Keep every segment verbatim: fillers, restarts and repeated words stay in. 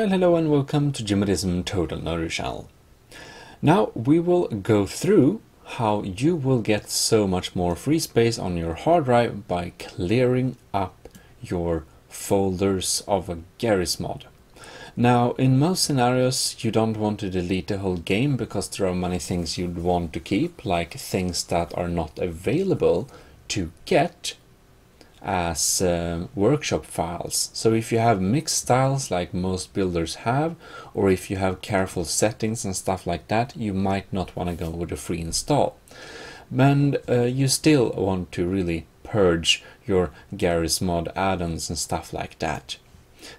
Well, hello and welcome to GMODISM Total Nourishal. Now we will go through how you will get so much more free space on your hard drive by clearing up your folders of a Garry's Mod. Now, in most scenarios you don't want to delete the whole game because there are many things you'd want to keep, like things that are not available to get as uh, workshop files. So if you have mixed styles like most builders have, or if you have careful settings and stuff like that, you might not want to go with a free install. And uh, you still want to really purge your Garry's Mod add-ons and stuff like that.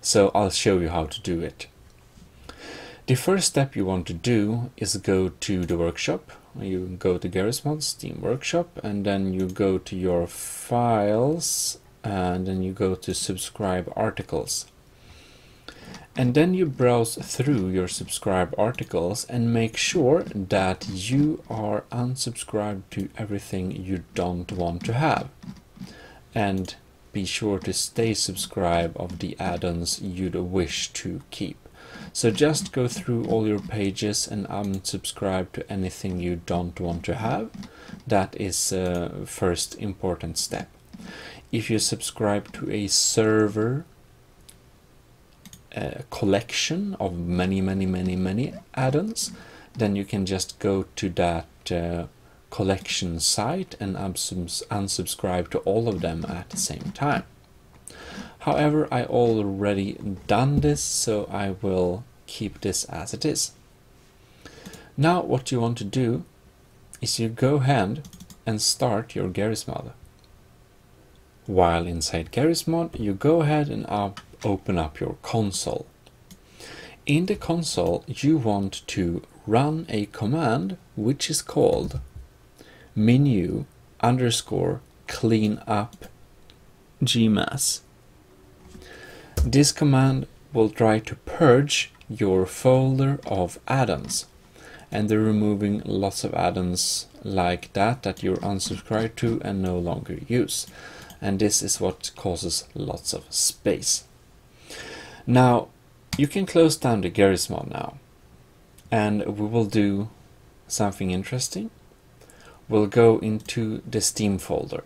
So I'll show you how to do it. The first step you want to do is go to the workshop. You go to Garry's Mod, Steam Workshop, and then you go to your files, and then you go to subscribe articles. And then you browse through your subscribe articles and make sure that you are unsubscribed to everything you don't want to have. And be sure to stay subscribed of the add-ons you'd wish to keep. So just go through all your pages and unsubscribe to anything you don't want to have. That is uh, first important step. If you subscribe to a server, a collection of many, many, many, many add-ons, then you can just go to that uh, collection site and unsubscribe to all of them at the same time. However, I already done this, so I will keep this as it is. Now what you want to do is you go ahead and start your Garry's Mod. While inside Garry's Mod, you go ahead and up, open up your console. In the console, you want to run a command which is called menu underscore cleanup g mas. This command will try to purge your folder of add-ons, and they're removing lots of add-ons like that that you're unsubscribed to and no longer use, and this is what causes lots of space. Now you can close down the Garry's Mod now, and we will do something interesting. We'll go into the Steam folder.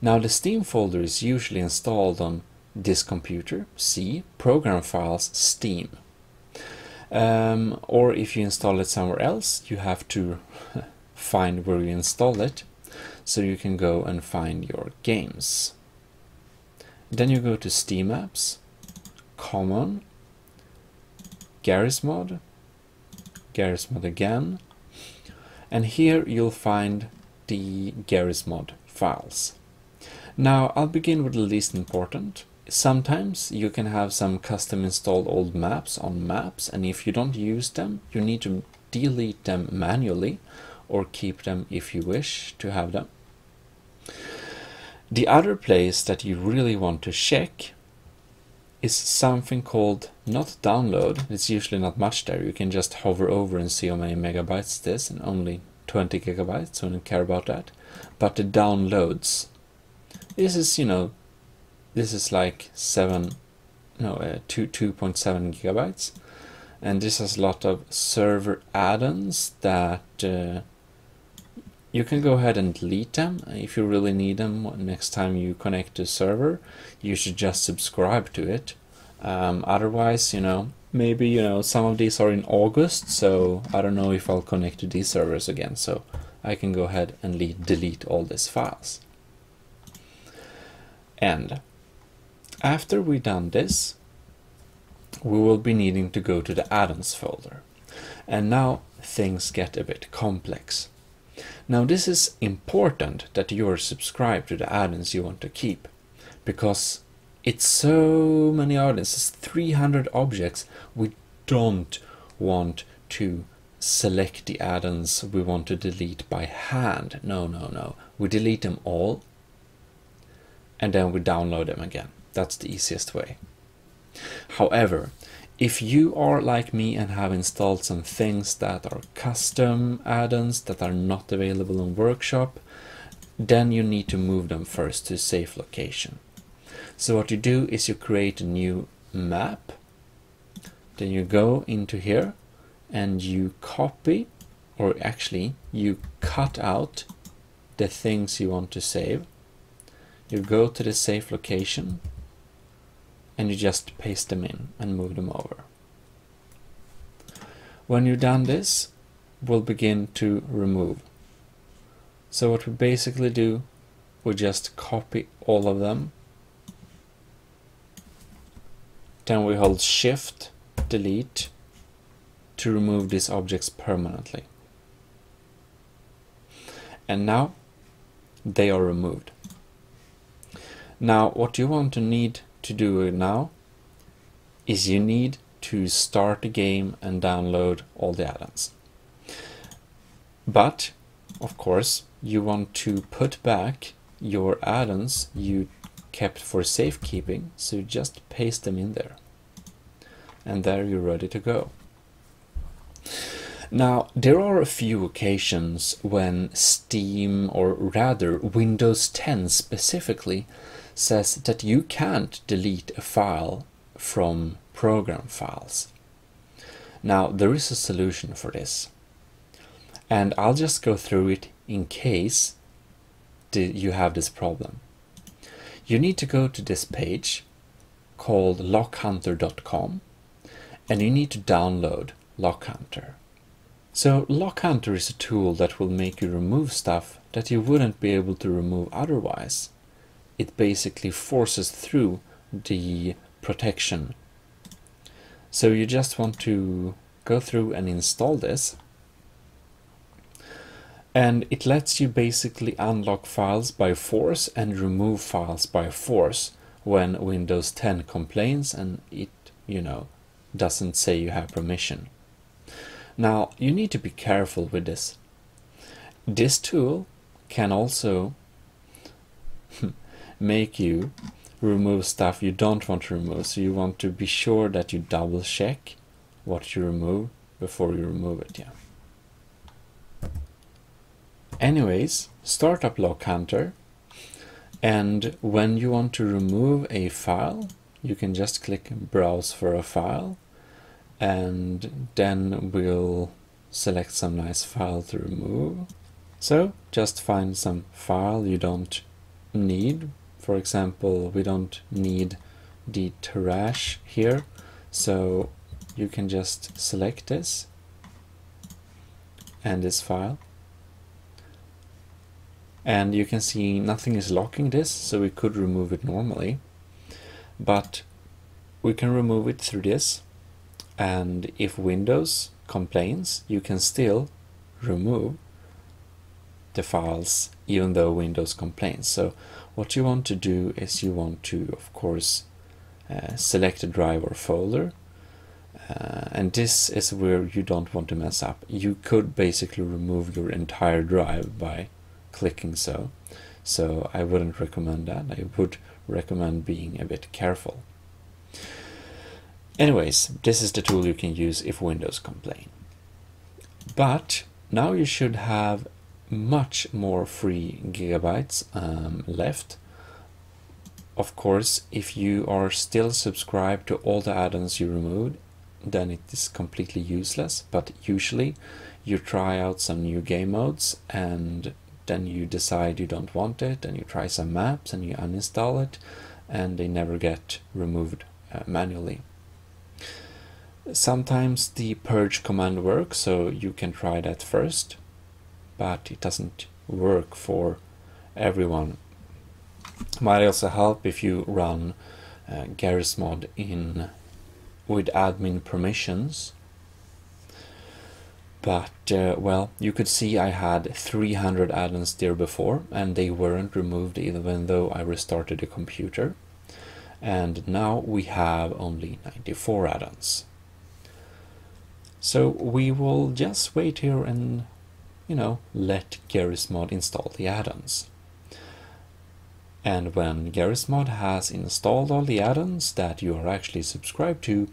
Now the Steam folder is usually installed on this computer, C, program files, Steam. Um, or if you install it somewhere else, you have to find where you install it, so you can go and find your games. Then you go to Steam apps, common, Garry's Mod, Garry's Mod again, and here you'll find the Garry's Mod files. Now I'll begin with the least important. Sometimes you can have some custom installed old maps on maps, and if you don't use them, you need to delete them manually or keep them if you wish to have them. The other place that you really want to check is something called not download. It's usually not much there. You can just hover over and see how many megabytes it is, and only twenty gigabytes, so I don't care about that. But the downloads, this is, you know, this is like seven, no, uh, two, two point seven gigabytes, and this has a lot of server add-ons that uh, you can go ahead and delete them if you really need them. Next time you connect to a server, you should just subscribe to it. Um, otherwise, you know, maybe you know some of these are in August, so I don't know if I'll connect to these servers again. So I can go ahead and delete all these files. And after we've done this, we will be needing to go to the add-ons folder. And now things get a bit complex. Now this is important that you're subscribed to the add-ons you want to keep, because it's so many add-ons, it's three hundred objects. We don't want to select the add-ons we want to delete by hand. No, no, no. We delete them all, and then we download them again. That's the easiest way. However, if you are like me and have installed some things that are custom add-ons that are not available in Workshop, then you need to move them first to a safe location. So what you do is you create a new map, Then you go into here and you copy, or actually you cut out the things you want to save. You go to the safe location and you just paste them in and move them over. When you've done this, we'll begin to remove. So what we basically do, we just copy all of them. Then we hold Shift, Delete to remove these objects permanently. And now they are removed. Now what you want to need to do now is you need to start the game and download all the add-ons. But of course you want to put back your add-ons you kept for safekeeping, so you just paste them in there. And there you're ready to go. Now, there are a few occasions when Steam, or rather Windows ten specifically, says that you can't delete a file from program files. Now, there is a solution for this. And I'll just go through it in case you have this problem. You need to go to this page called lock hunter dot com and you need to download LockHunter. So LockHunter is a tool that will make you remove stuff that you wouldn't be able to remove otherwise. It basically forces through the protection. So you just want to go through and install this. And it lets you basically unlock files by force and remove files by force when Windows ten complains and it, you know, doesn't say you have permission. Now, you need to be careful with this. This tool can also make you remove stuff you don't want to remove, so you want to be sure that you double check what you remove before you remove it. Yeah. Anyways, start up LockHunter, and when you want to remove a file, you can just click Browse for a file. And then we'll select some nice file to remove. So just find some file you don't need. For example, we don't need the trash here, so you can just select this and this file. And you can see nothing is locking this, so we could remove it normally, but we can remove it through this. And if Windows complains, you can still remove the files even though Windows complains. So what you want to do is you want to, of course, uh, select a drive or folder. Uh, and this is where you don't want to mess up. You could basically remove your entire drive by clicking so. So I wouldn't recommend that. I would recommend being a bit careful. Anyways, this is the tool you can use if Windows complains. But now you should have much more free gigabytes um, left. Of course, if you are still subscribed to all the add-ons you removed, then it is completely useless. But usually you try out some new game modes and then you decide you don't want it, and you try some maps and you uninstall it, and they never get removed uh, manually. Sometimes the purge command works, so you can try that first, but it doesn't work for everyone. Might also help if you run uh, Garry's Mod in with admin permissions. But uh, well, you could see I had three hundred add-ons there before, and they weren't removed even though I restarted the computer. And now we have only ninety-four add-ons. So we will just wait here and, you know, let Garry's Mod install the add-ons. And when Garry's Mod has installed all the add-ons that you are actually subscribed to,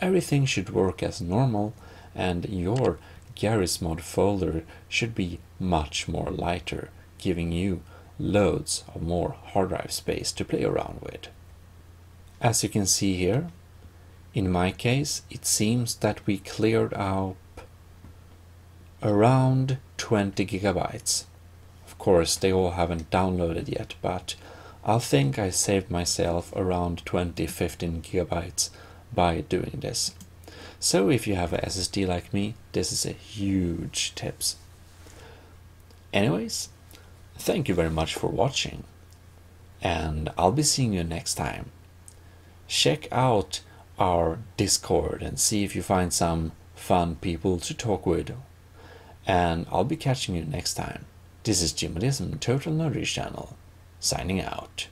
everything should work as normal, and your Garry's Mod folder should be much more lighter, giving you loads of more hard drive space to play around with. As you can see here, In my case, it seems that we cleared up around twenty gigabytes. Of course, they all haven't downloaded yet, but I think I saved myself around twenty to fifteen gigabytes by doing this. So if you have an S S D like me, this is a huge tips. Anyways, thank you very much for watching, and I'll be seeing you next time. Check out our Discord and see if you find some fun people to talk with, and I'll be catching you next time. This is GMODISM, Total Nerdish Channel, signing out.